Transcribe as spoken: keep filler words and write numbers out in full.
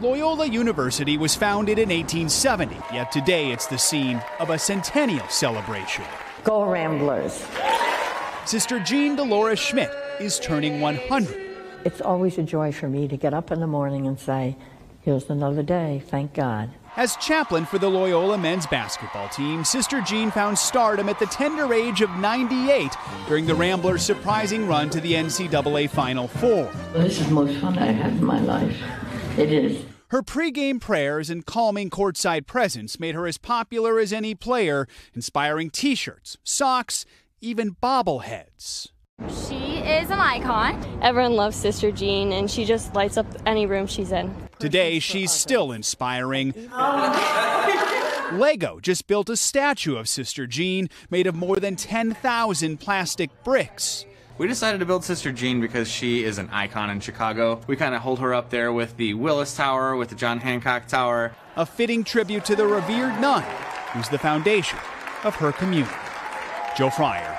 Loyola University was founded in eighteen seventy, yet today it's the scene of a centennial celebration. Go Ramblers. Sister Jean Dolores Schmidt is turning one hundred. It's always a joy for me to get up in the morning and say, here's another day, thank God. As chaplain for the Loyola men's basketball team, Sister Jean found stardom at the tender age of ninety-eight during the Ramblers' surprising run to the N C double A Final Four. This is the most fun I had in my life. It is. Her pregame prayers and calming courtside presence made her as popular as any player, inspiring T-shirts, socks, even bobbleheads. She is an icon. Everyone loves Sister Jean, and she just lights up any room she's in. Today, she's still inspiring. Lego just built a statue of Sister Jean made of more than ten thousand plastic bricks. We decided to build Sister Jean because she is an icon in Chicago. We kind of hold her up there with the Willis Tower, with the John Hancock Tower. A fitting tribute to the revered nun, who's the foundation of her community. Joe Fryer,